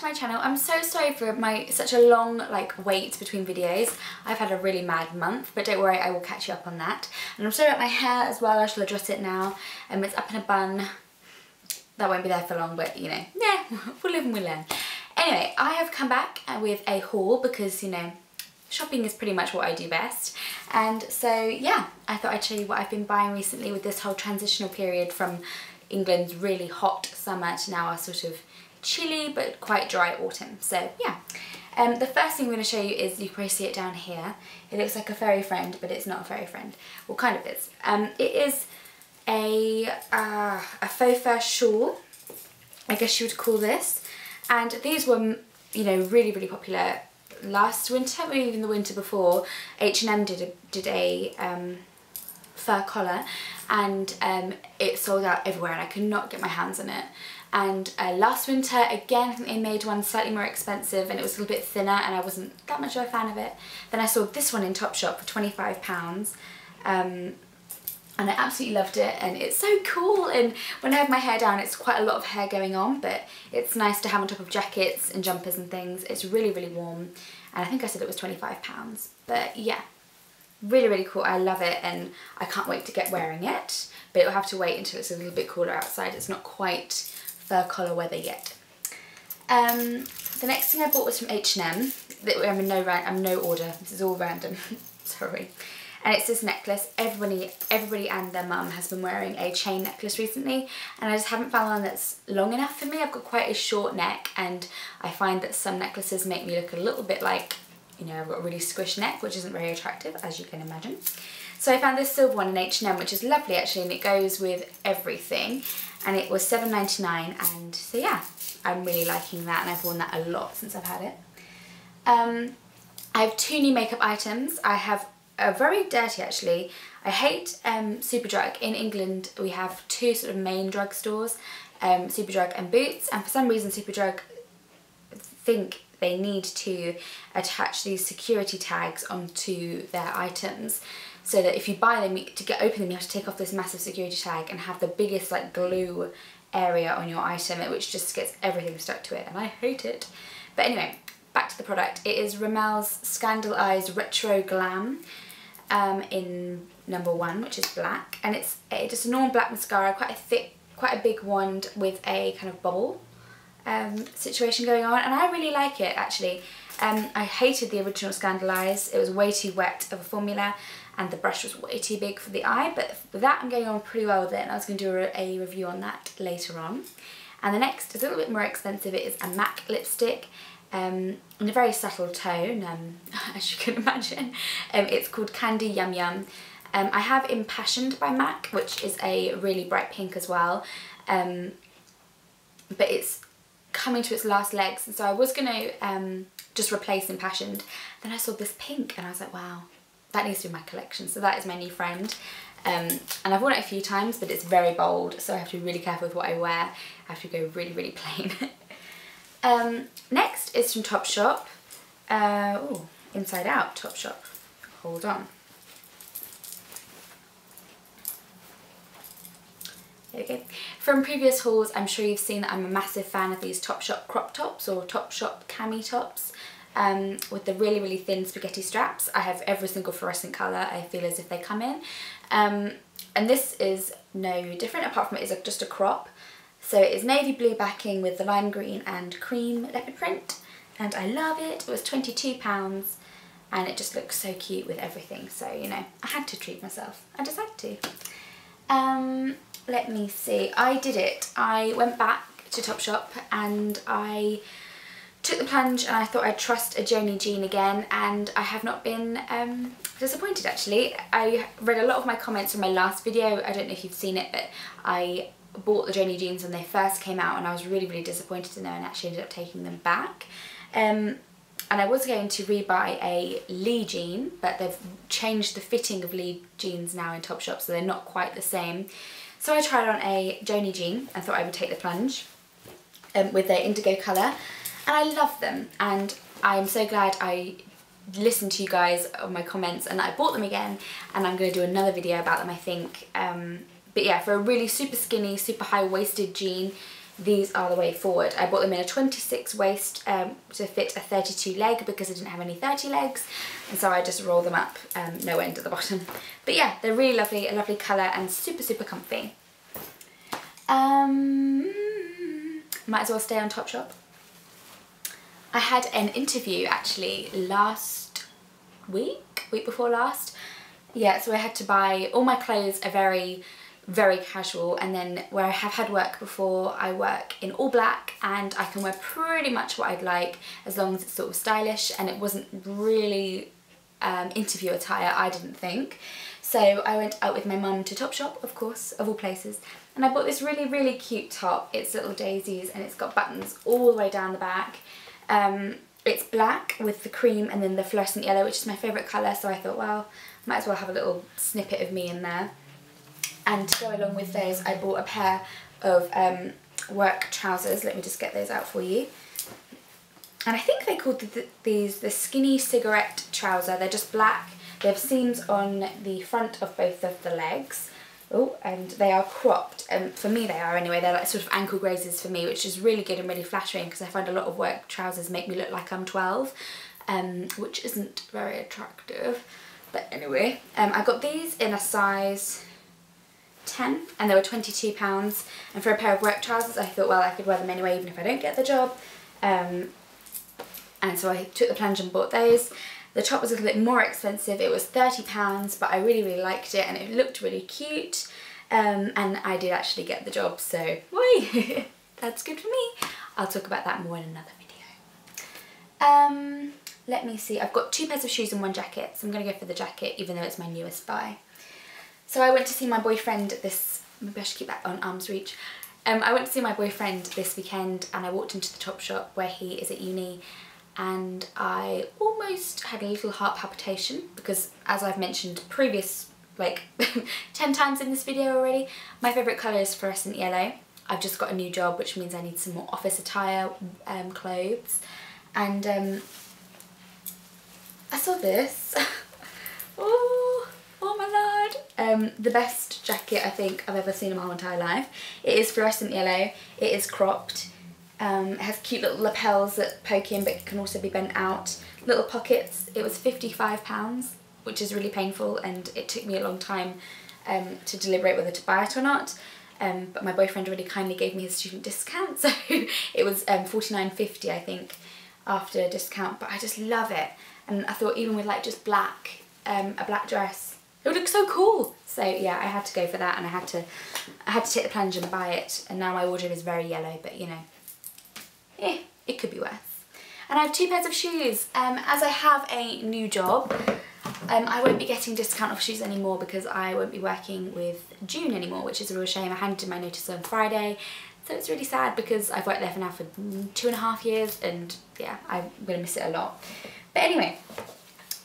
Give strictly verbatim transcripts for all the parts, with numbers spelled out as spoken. to my channel. I'm so sorry for my such a long like wait between videos. I've had a really mad month, but don't worry, I will catch you up on that. And I'm sorry about my hair as well, I shall address it now. Um, it's up in a bun. That won't be there for long, but you know, yeah, we'll live and we'll learn. Anyway, I have come back with a haul because, you know, shopping is pretty much what I do best. And so, yeah, I thought I'd show you what I've been buying recently with this whole transitional period from England's really hot summer to now our sort of chilly but quite dry autumn. So yeah, um, the first thing I'm going to show you is, you can probably see it down here, it looks like a furry friend, but it's not a furry friend. Well, kind of is. Um, it is a, uh, a faux fur shawl, I guess you would call this, and these were, you know, really really popular last winter, or even the winter before. H and M did a, did a um, fur collar, and um, it sold out everywhere and I could not get my hands on it. And uh, last winter again, I think they made one slightly more expensive and it was a little bit thinner and I wasn't that much of a fan of it. Then I saw this one in Topshop for twenty-five pounds, um, and I absolutely loved it, and it's so cool. And when I have my hair down, it's quite a lot of hair going on, but it's nice to have on top of jackets and jumpers and things. It's really really warm, and I think I said it was twenty-five pounds, but yeah, really really cool. I love it and I can't wait to get wearing it, but it'll have to wait until it's a little bit cooler outside. It's not quite fur collar weather yet. Um, the next thing I bought was from H and M. I'm in no, I'm no order, this is all random, sorry. And it's this necklace. Everybody, everybody and their mum has been wearing a chain necklace recently, and I just haven't found one that's long enough for me. I've got quite a short neck and I find that some necklaces make me look a little bit like, you know, I've got a really squished neck, which isn't very attractive, as you can imagine. So I found this silver one in H and M, which is lovely actually, and it goes with everything. And it was seven ninety-nine, and so yeah, I'm really liking that, and I've worn that a lot since I've had it. Um, I have two new makeup items. I have a very dirty actually. I hate um, Superdrug. In England, we have two sort of main drugstores, um, Superdrug and Boots, and for some reason Superdrug think they need to attach these security tags onto their items, so that if you buy them, to get open them, you have to take off this massive security tag and have the biggest like glue area on your item, which just gets everything stuck to it, and I hate it. But anyway, back to the product. It is Rimmel's Scandal Eyes Retro Glam, um, in number one, which is black, and it's a, just a normal black mascara, quite a thick, quite a big wand with a kind of bobble um, situation going on, and I really like it actually. Um, I hated the original Scandal Eyes, it was way too wet of a formula, and the brush was way too big for the eye, but with that I'm getting on pretty well with it, and I was going to do a, a review on that later on. And the next is a little bit more expensive, it is a MAC lipstick, um, in a very subtle tone, um, as you can imagine. Um, it's called Candy Yum Yum. Um, I have Impassioned by MAC, which is a really bright pink as well, um, but it's coming to its last legs, and so I was going to um, just replace Impassioned, then I saw this pink and I was like, wow, that needs to be my collection. So that is my new friend, um, and I've worn it a few times, but it's very bold, so I have to be really careful with what I wear. I have to go really really plain. um, next is from Topshop, uh, oh, inside out Topshop, hold on, there we go. From previous hauls, I'm sure you've seen that I'm a massive fan of these Topshop crop tops, or Topshop cami tops, Um, with the really really thin spaghetti straps. I have every single fluorescent colour, I feel, as if they come in, um, and this is no different, apart from it is a, just a crop. So it is navy blue backing with the lime green and cream leopard print, and I love it. It was twenty-two pounds, and it just looks so cute with everything, so you know, I had to treat myself, I just had to. Um, let me see, I did it, I went back to Topshop and I took the plunge, and I thought I'd trust a Joni jean again, and I have not been um, disappointed actually. I read a lot of my comments from my last video, I don't know if you've seen it, but I bought the Joni jeans when they first came out and I was really really disappointed in them, and actually ended up taking them back. Um, and I was going to rebuy a Lee jean, but they've changed the fitting of Lee jeans now in Topshop, so they're not quite the same. So I tried on a Joni jean, I thought I would take the plunge, um, with their indigo colour. And I love them, and I'm so glad I listened to you guys on my comments, and I bought them again, and I'm going to do another video about them, I think. Um, but yeah, for a really super skinny, super high-waisted jean, these are the way forward. I bought them in a twenty-six waist um, to fit a thirty-two leg because I didn't have any thirty legs, and so I just roll them up, um, no end at the bottom. But yeah, they're really lovely, a lovely colour, and super, super comfy. Um, might as well stay on Topshop. I had an interview actually last week, week before last. Yeah, so I had to buy, all my clothes are very, very casual, and then where I have had work before, I work in all black and I can wear pretty much what I'd like as long as it's sort of stylish, and it wasn't really um, interview attire, I didn't think. So I went out with my mum to Topshop, of course, of all places, and I bought this really, really cute top. It's little daisies and it's got buttons all the way down the back. Um, it's black with the cream and then the fluorescent yellow, which is my favourite colour, so I thought, well, might as well have a little snippet of me in there. And to go along with those, I bought a pair of um, work trousers. Let me just get those out for you. And I think they called the, the, these the skinny cigarette trouser. They're just black. They have seams on the front of both of the legs. Oh, and they are cropped, and um, for me they are anyway, they're like sort of ankle grazers for me, which is really good and really flattering because I find a lot of work trousers make me look like I'm twelve, um, which isn't very attractive. But anyway, um, I got these in a size ten and they were twenty-two pounds, and for a pair of work trousers I thought, well, I could wear them anyway even if I don't get the job, um, and so I took the plunge and bought those. The top was a little bit more expensive, it was thirty pounds, but I really, really liked it and it looked really cute, um, and I did actually get the job, so whey, that's good for me. I'll talk about that more in another video. Um, let me see, I've got two pairs of shoes and one jacket, so I'm going to go for the jacket even though it's my newest buy. So I went to see my boyfriend this, maybe I should keep that on arm's reach. Um, I went to see my boyfriend this weekend and I walked into the Topshop where he is at uni, and I almost had a little heart palpitation because, as I've mentioned previous, like ten times in this video already, my favourite colour is fluorescent yellow. I've just got a new job, which means I need some more office attire, um, clothes, and um, I saw this. Oh, oh my lord! Um, the best jacket I think I've ever seen in my whole entire life. It is fluorescent yellow, it is cropped. Um, it has cute little lapels that poke in but can also be bent out. Little pockets. It was fifty-five pounds, which is really painful, and it took me a long time um, to deliberate whether to buy it or not. Um, but my boyfriend really kindly gave me his student discount, so it was um, forty-nine fifty I think after discount, but I just love it. And I thought even with like just black, um, a black dress, it would look so cool. So yeah, I had to go for that, and I had to, I had to take the plunge and buy it, and now my wardrobe is very yellow, but you know, eh, it could be worse. And I have two pairs of shoes. Um, as I have a new job, um, I won't be getting discount off shoes anymore because I won't be working with June anymore, which is a real shame. I handed in my notice on Friday, so it's really sad because I've worked there for now for two and a half years, and yeah, I'm going to miss it a lot. But anyway,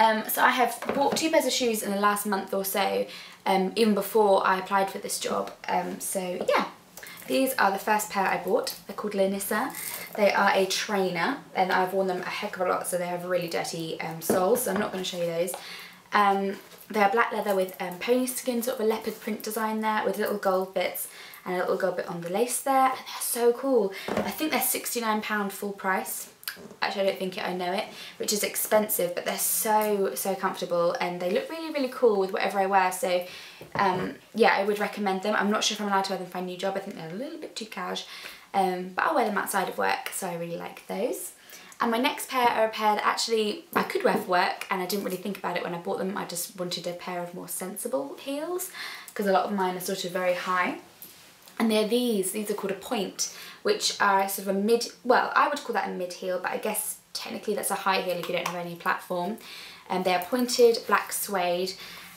um, so I have bought two pairs of shoes in the last month or so, um, even before I applied for this job. Um, so yeah. These are the first pair I bought. They're called Lynessa. They are a trainer, and I've worn them a heck of a lot, so they have really dirty um, soles, so I'm not going to show you those. Um, they're black leather with um, pony skin, sort of a leopard print design there, with little gold bits and a little gold bit on the lace there, and they're so cool. I think they're sixty-nine pounds full price. Actually, I don't think it, I know it, which is expensive, but they're so, so comfortable, and they look really, really cool with whatever I wear, so um, yeah, I would recommend them. I'm not sure if I'm allowed to wear them for a new job, I think they're a little bit too cash, um, but I'll wear them outside of work, so I really like those. And my next pair are a pair that actually I could wear for work, and I didn't really think about it when I bought them. I just wanted a pair of more sensible heels, because a lot of mine are sort of very high. And they're these, these are called a point, which are sort of a mid, well, I would call that a mid heel, but I guess technically that's a high heel if you don't have any platform. And um, they're pointed, black suede,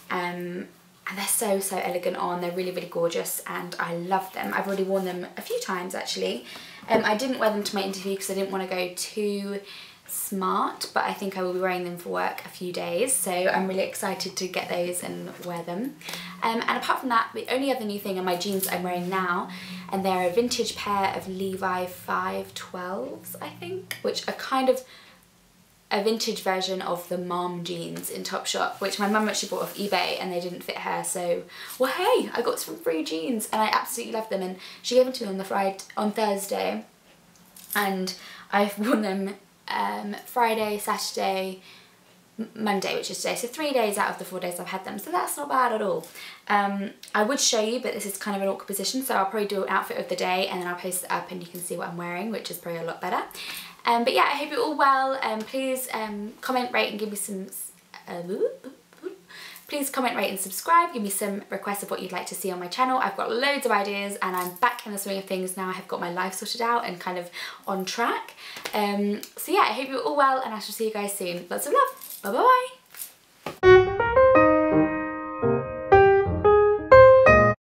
um, and they're so, so elegant on. They're really, really gorgeous, and I love them. I've already worn them a few times, actually. Um, I didn't wear them to my interview because I didn't want to go too smart, but I think I will be wearing them for work a few days, so I'm really excited to get those and wear them. Um, and apart from that, the only other new thing are my jeans I'm wearing now, and they're a vintage pair of Levi five twelves, I think, which are kind of a vintage version of the mom jeans in Topshop, which my mum actually bought off eBay and they didn't fit her, so well hey, I got some free jeans and I absolutely love them, and she gave them to me on the Friday, on Thursday, and I've worn them um, Friday, Saturday, Monday, which is today, so three days out of the four days I've had them, so that's not bad at all. Um, I would show you, but this is kind of an awkward position, so I'll probably do an outfit of the day and then I'll post it up and you can see what I'm wearing, which is probably a lot better. Um, but yeah, I hope you're all well. Um, please um, comment, rate and give me some... Uh, please comment, rate and subscribe. Give me some requests of what you'd like to see on my channel. I've got loads of ideas and I'm back in the swing of things now. I have got my life sorted out and kind of on track. Um, so yeah, I hope you're all well and I shall see you guys soon. Lots of love. Bye-bye.